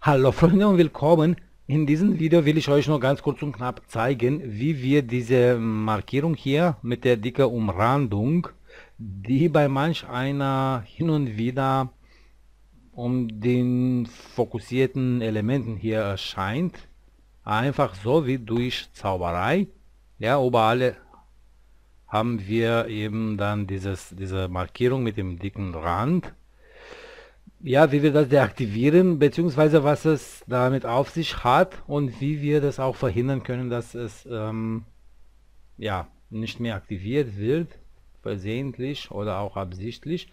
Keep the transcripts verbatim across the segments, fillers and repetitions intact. Hallo Freunde und willkommen. In diesem Video will ich euch nur ganz kurz und knapp zeigen, wie wir diese Markierung hier mit der dicken Umrandung, die bei manch einer hin und wieder um den fokussierten Elementen hier erscheint, einfach so wie durch Zauberei, ja, überall haben wir eben dann dieses, diese Markierung mit dem dicken Rand. Ja, wie wir das deaktivieren, beziehungsweise was es damit auf sich hat und wie wir das auch verhindern können, dass es ähm, ja, nicht mehr aktiviert wird, versehentlich oder auch absichtlich.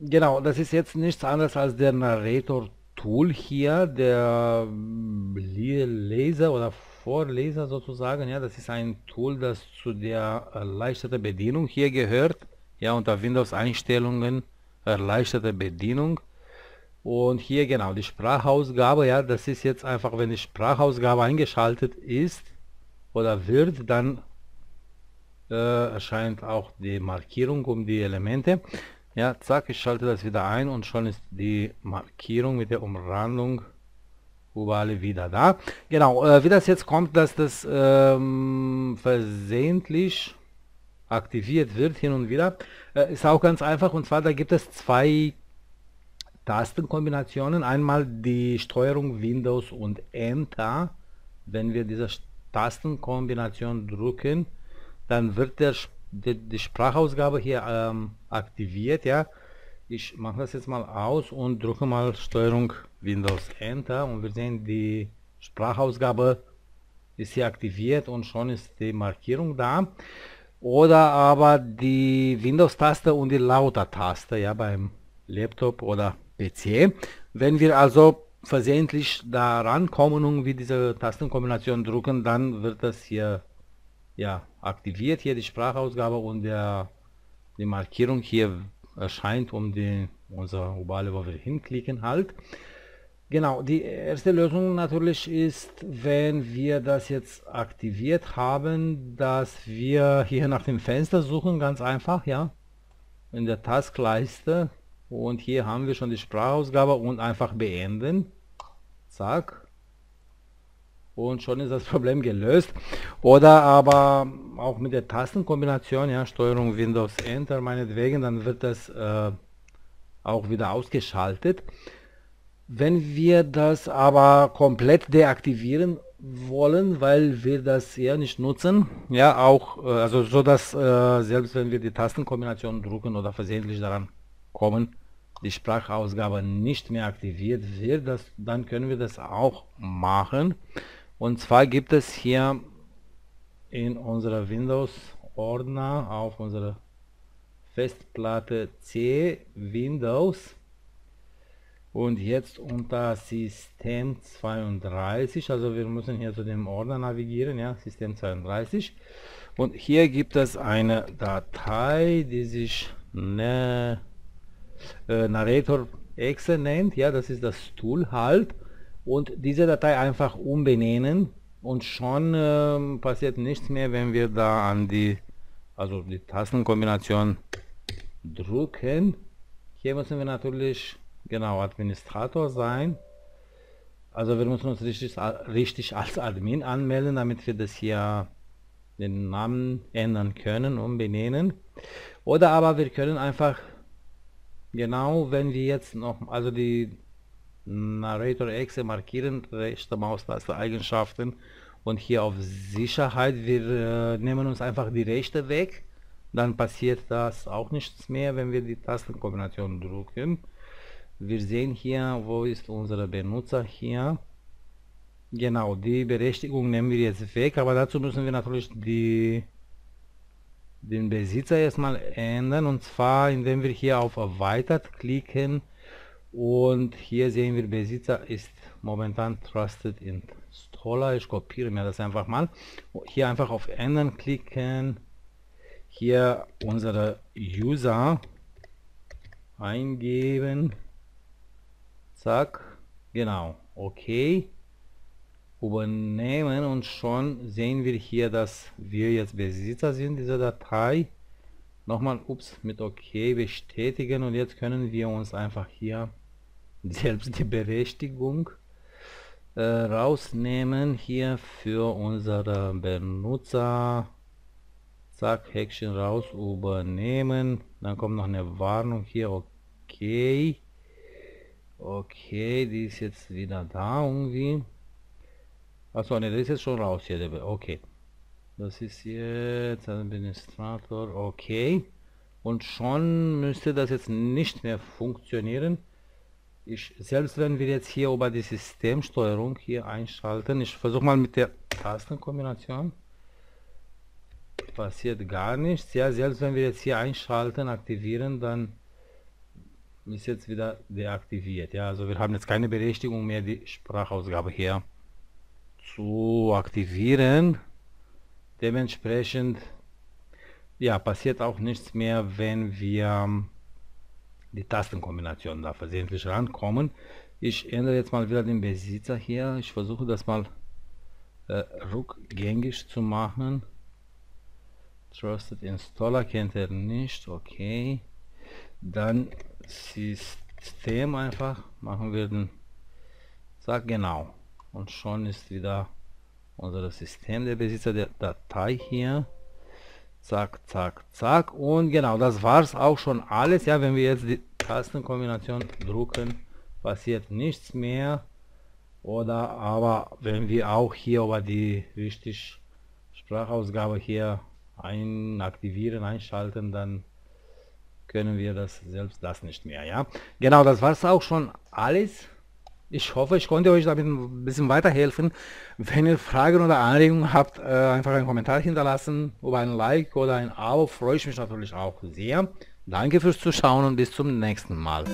Genau, das ist jetzt nichts anderes als der Narrator-Tool hier, der Leser oder Vorleser sozusagen. Ja, das ist ein Tool, das zu der erleichterten Bedienung hier gehört, ja, unter Windows-Einstellungen. Erleichterte Bedienung, und hier genau die Sprachausgabe, ja, das ist jetzt einfach, wenn die Sprachausgabe eingeschaltet ist oder wird, dann äh, erscheint auch die Markierung um die Elemente, ja, zack, ich schalte das wieder ein und schon ist die Markierung mit der Umrandung überall wieder da. Genau, äh, wie das jetzt kommt, dass das ähm, versehentlich aktiviert wird hin und wieder, äh, ist auch ganz einfach, und zwar da gibt es zwei Tastenkombinationen, einmal die Steuerung Windows und Enter. Wenn wir diese Tastenkombination drücken, dann wird der, die, die Sprachausgabe hier ähm, aktiviert, ja. Ich mache das jetzt mal aus und drücke mal Steuerung Windows Enter und wir sehen, die Sprachausgabe ist hier aktiviert und schon ist die Markierung da. Oder aber die Windows-Taste und die Lauter-Taste, ja, beim Laptop oder P C. Wenn wir also versehentlich da rankommen und wir diese Tastenkombination drücken, dann wird das hier, ja, aktiviert, hier die Sprachausgabe, und der, die Markierung hier erscheint um die, unser, überall wo wir hinklicken halt. Genau, die erste Lösung natürlich ist, wenn wir das jetzt aktiviert haben, dass wir hier nach dem Fenster suchen, ganz einfach, ja, in der Taskleiste, und hier haben wir schon die Sprachausgabe und einfach beenden, zack, und schon ist das Problem gelöst. Oder aber auch mit der Tastenkombination, ja, Steuerung Windows Enter meinetwegen, dann wird das äh, auch wieder ausgeschaltet. Wenn wir das aber komplett deaktivieren wollen, weil wir das ja nicht nutzen, ja, auch, also so, dass äh, selbst wenn wir die Tastenkombination drücken oder versehentlich daran kommen, die Sprachausgabe nicht mehr aktiviert wird, das, dann können wir das auch machen. Und zwar gibt es hier in unserer Windows-Ordner auf unserer Festplatte C Windows. Und jetzt unter System zweiunddreißig, also wir müssen hier zu dem Ordner navigieren, ja, System zweiunddreißig. Und hier gibt es eine Datei, die sich ne, äh, Narrator.exe nennt, ja, das ist das Tool halt. Und diese Datei einfach umbenennen und schon ähm, passiert nichts mehr, wenn wir da an die, also die Tastenkombination drücken. Hier müssen wir natürlich, genau, Administrator sein, also wir müssen uns richtig, richtig als Admin anmelden, damit wir das hier den Namen ändern können, umbenennen. Oder aber wir können einfach, genau, wenn wir jetzt noch, also die Narrator-Exe markieren, rechte Maustaste Eigenschaften und hier auf Sicherheit, wir äh, nehmen uns einfach die rechte weg, dann passiert das auch nichts mehr, wenn wir die Tastenkombination drücken. Wir sehen hier, wo ist unser Benutzer hier. Genau, die Berechtigung nehmen wir jetzt weg, aber dazu müssen wir natürlich die, den Besitzer erstmal ändern, und zwar indem wir hier auf Erweitert klicken, und hier sehen wir, Besitzer ist momentan Trusted Installer. Ich kopiere mir das einfach mal. Hier einfach auf Ändern klicken, hier unsere User eingeben. Zack, genau, okay, übernehmen, und schon sehen wir hier, dass wir jetzt Besitzer sind dieser Datei. Nochmal, ups, mit OK bestätigen, und jetzt können wir uns einfach hier selbst die Berechtigung äh, rausnehmen hier für unsere Benutzer. Zack, Häkchen raus, übernehmen. Dann kommt noch eine Warnung hier. Okay. Okay, die ist jetzt wieder da irgendwie. Achso, ne, das ist jetzt schon raus hier. Der okay. Das ist jetzt Administrator. Okay. Und schon müsste das jetzt nicht mehr funktionieren. Ich, selbst wenn wir jetzt hier über die Systemsteuerung hier einschalten, ich versuche mal mit der Tastenkombination, passiert gar nichts. Ja, selbst wenn wir jetzt hier einschalten, aktivieren, dann ist jetzt wieder deaktiviert. Ja, also wir haben jetzt keine Berechtigung mehr, die Sprachausgabe hier zu aktivieren. Dementsprechend ja, passiert auch nichts mehr, wenn wir die Tastenkombination da versehentlich rankommen. Ich ändere jetzt mal wieder den Besitzer hier. Ich versuche das mal äh, rückgängig zu machen. Trusted Installer kennt er nicht. Okay. Dann System einfach. Machen wir den. Zack, genau. Und schon ist wieder unser System der Besitzer der Datei hier. Zack, zack, zack. Und genau, das war's auch schon alles. Ja, wenn wir jetzt die Tastenkombination drücken, passiert nichts mehr. Oder aber wenn wir auch hier über die richtig Sprachausgabe hier ein aktivieren, einschalten, dann können wir das selbst das nicht mehr. Ja, genau, das war's auch schon alles. Ich hoffe, ich konnte euch damit ein bisschen weiterhelfen. Wenn ihr Fragen oder Anregungen habt, einfach einen Kommentar hinterlassen, über ein Like oder ein Abo, freue ich mich natürlich auch sehr. Danke fürs Zuschauen und bis zum nächsten Mal.